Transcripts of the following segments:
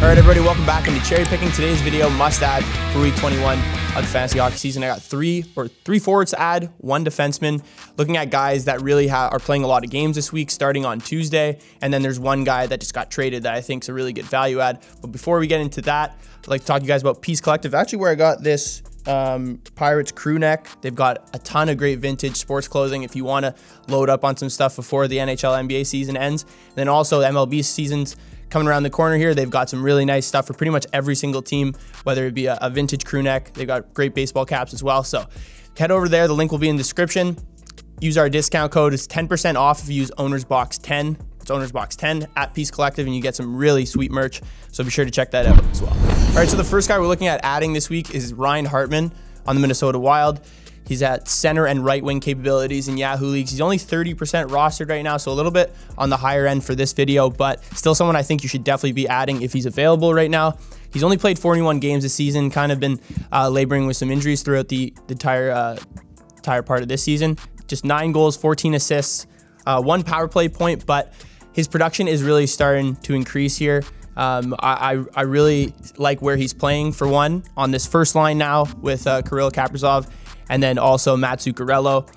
All right, everybody, welcome back into Cherry Picking. Today's video must add for week 21 of the fantasy hockey season. I got three forwards to add, one defenseman. Looking at guys that really are playing a lot of games this week, starting on Tuesday. And then there's one guy that just got traded that I think is a really good value add. But before we get into that, I'd like to talk to you guys about Peace Collective. Actually, where I got this Pirates crew neck. They've got a ton of great vintage sports clothing if you want to load up on some stuff before the NHL NBA season ends. And then also MLB seasons coming around the corner here. They've got some really nice stuff for pretty much every single team, whether it be a vintage crew neck. They've got great baseball caps as well. So head over there. The link will be in the description. Use our discount code. It's 10% off if you use Owner's Box 10. It's Owner's Box 10 at Peace Collective, and you get some really sweet merch. So be sure to check that out as well. All right, so the first guy we're looking at adding this week is Ryan Hartman on the Minnesota Wild. He's at center and right wing capabilities in Yahoo leagues. He's only 30% rostered right now, so a little bit on the higher end for this video, but still someone I think you should definitely be adding if he's available right now. He's only played 41 games this season, kind of been laboring with some injuries throughout the entire part of this season. Just 9 goals, 14 assists, 1 power play point, but his production is really starting to increase here. I really like where he's playing, for one, on this first line now with Kirill Kaprizov, and then also Matt Zuccarello.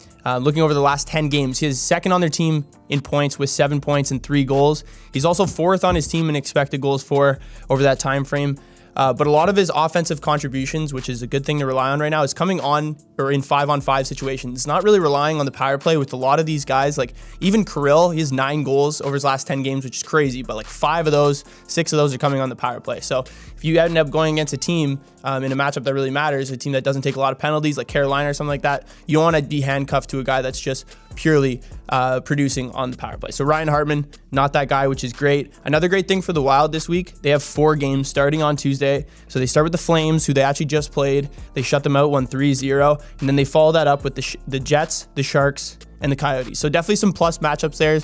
Looking over the last 10 games, he is second on their team in points with 7 points and 3 goals. He's also 4th on his team in expected goals for over that time frame. But a lot of his offensive contributions, which is a good thing to rely on right now, is coming on or in 5-on-5 situations. It's not really relying on the power play with a lot of these guys. Like even Kirill, he has 9 goals over his last 10 games, which is crazy. But like 5 of those, 6 of those are coming on the power play. So if you end up going against a team in a matchup that really matters, a team that doesn't take a lot of penalties, like Carolina or something like that, you don't want to be handcuffed to a guy that's just purely producing on the power play. So Ryan Hartman, not that guy, which is great. Another great thing for the Wild this week, they have 4 games starting on Tuesday. So they start with the Flames, who they actually just played. They shut them out 1-3-0, and then they follow that up with the Jets, the Sharks, and the Coyotes. So definitely some plus matchups there,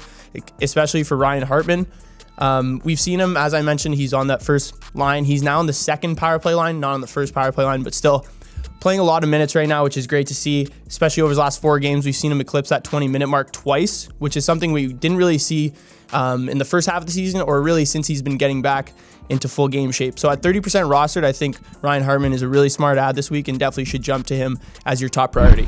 especially for Ryan Hartman. We've seen him, as I mentioned, he's on that first line. He's now on the second power play line, not on the first power play line, but still playing a lot of minutes right now, which is great to see, especially over his last 4 games. We've seen him eclipse that 20-minute mark twice, which is something we didn't really see in the first half of the season, or really since he's been getting back into full game shape. So at 30% rostered, I think Ryan Hartman is a really smart add this week and definitely should jump to him as your top priority.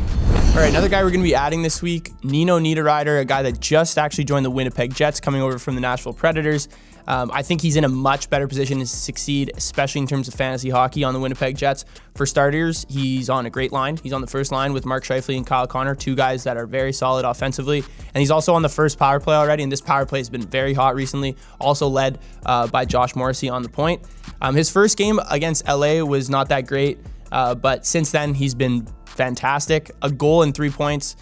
All right, another guy we're going to be adding this week, Nino Niederreiter, a guy that just actually joined the Winnipeg Jets, coming over from the Nashville Predators. I think he's in a much better position to succeed, especially in terms of fantasy hockey on the Winnipeg Jets. For starters, he's on a great line. He's on the first line with Mark Scheifele and Kyle Connor, 2 guys that are very solid offensively. And he's also on the first power play already, and this power play has been very hot recently, also led by Josh Morrissey on the point. His first game against LA was not that great, but since then he's been fantastic. A goal and 3 points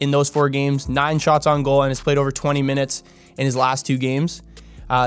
in those 4 games, 9 shots on goal, and has played over 20 minutes in his last 2 games.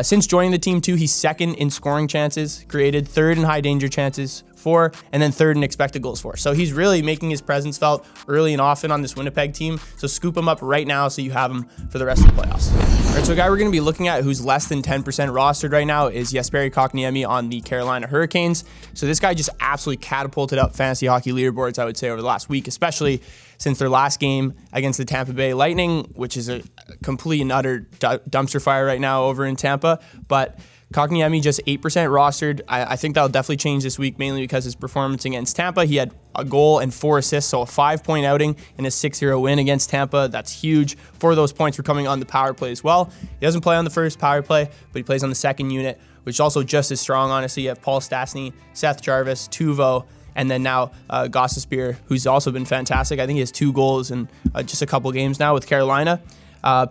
Since joining the team, too, he's 2nd in scoring chances created, 3rd in high danger chances, 4, and then 3rd in expected goals for. So he's really making his presence felt early and often on this Winnipeg team. So scoop him up right now so you have him for the rest of the playoffs. All right, so a guy we're going to be looking at who's less than 10% rostered right now is Jesperi Kotkaniemi on the Carolina Hurricanes. So this guy just absolutely catapulted up fantasy hockey leaderboards, I would say, over the last week, especially since their last game against the Tampa Bay Lightning, which is a complete and utter dumpster fire right now over in Tampa. But Kotkaniemi just 8% rostered. I think that'll definitely change this week, mainly because his performance against Tampa. He had a goal and 4 assists, so a 5-point outing and a 6-0 win against Tampa. That's huge. 4 of those points were coming on the power play as well. He doesn't play on the first power play, but he plays on the second unit, which is also just as strong, honestly. You have Paul Stastny, Seth Jarvis, Tuvo, and then now Gossespierre, who's also been fantastic. I think he has 2 goals in just a couple games now with Carolina.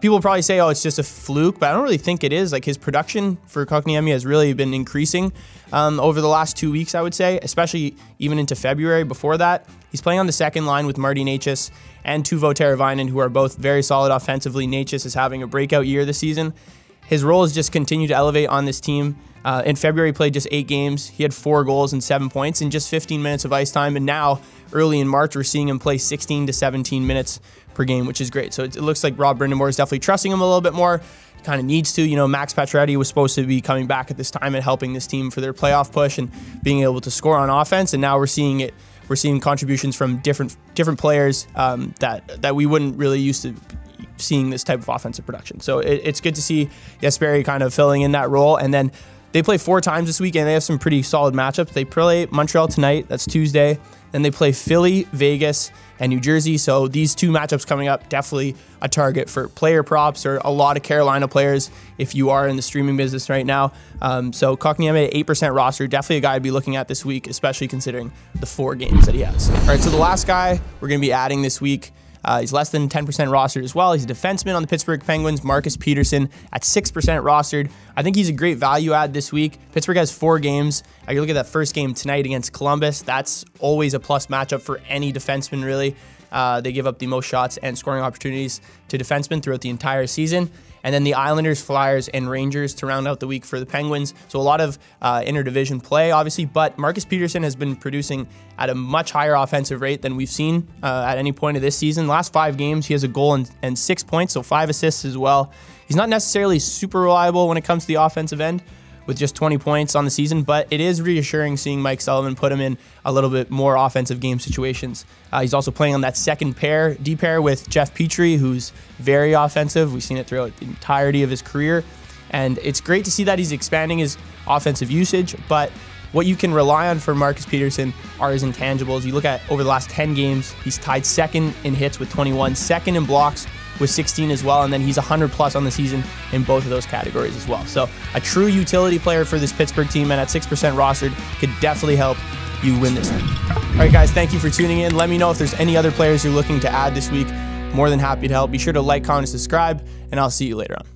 People probably say, oh, it's just a fluke, but I don't really think it is. Like, his production for Kotkaniemi has really been increasing over the last 2 weeks, I would say, especially even into February. Before that, he's playing on the second line with Marty Natchez and Tuvo Taravainen, who are both very solid offensively. Natchez is having a breakout year this season. His role has just continued to elevate on this team. In February, he played just 8 games. He had 4 goals and 7 points in just 15 minutes of ice time. And now, early in March, we're seeing him play 16 to 17 minutes per game, which is great. So it looks like Rob Brind'Amour is definitely trusting him a little bit more. He kind of needs to. You know, Max Pacioretty was supposed to be coming back at this time and helping this team for their playoff push and being able to score on offense. And now we're seeing it. We're seeing contributions from different players that we wouldn't really used to seeing this type of offensive production. So it's good to see Jesperi kind of filling in that role. And then They play four times this week, and they have some pretty solid matchups. They play Montreal tonight. That's Tuesday. Then they play Philly, Vegas, and New Jersey. So these two matchups coming up, definitely a target for player props or a lot of Carolina players if you are in the streaming business right now. So Kotkaniemi at 8% roster, definitely a guy I'd be looking at this week, especially considering the four games that he has. All right, so the last guy we're going to be adding this week, he's less than 10% rostered as well. He's a defenseman on the Pittsburgh Penguins, Marcus Pettersson, at 6% rostered. I think he's a great value add this week. Pittsburgh has four games. You look at that first game tonight against Columbus. That's always a plus matchup for any defenseman, really. They give up the most shots and scoring opportunities to defensemen throughout the entire season. And then the Islanders, Flyers, and Rangers to round out the week for the Penguins. So a lot of interdivision play, obviously, but Marcus Pettersson has been producing at a much higher offensive rate than we've seen at any point of this season. Last five games, he has a goal and 6 points, so 5 assists as well. He's not necessarily super reliable when it comes to the offensive end, with just 20 points on the season, but it is reassuring seeing Mike Sullivan put him in a little bit more offensive game situations. He's also playing on that second pair, D pair with Jeff Petry, who's very offensive. We've seen it throughout the entirety of his career, and it's great to see that he's expanding his offensive usage, but what you can rely on for Marcus Pettersson are his intangibles. You look at over the last 10 games, he's tied second in hits with 21, second in blocks with 16 as well, and then he's 100 plus on the season in both of those categories as well. So a true utility player for this Pittsburgh team, and at 6% rostered could definitely help you win this thing. All right, guys, thank you for tuning in. Let me know if there's any other players you're looking to add this week. More than happy to help. Be sure to like, comment, and subscribe, and I'll see you later on.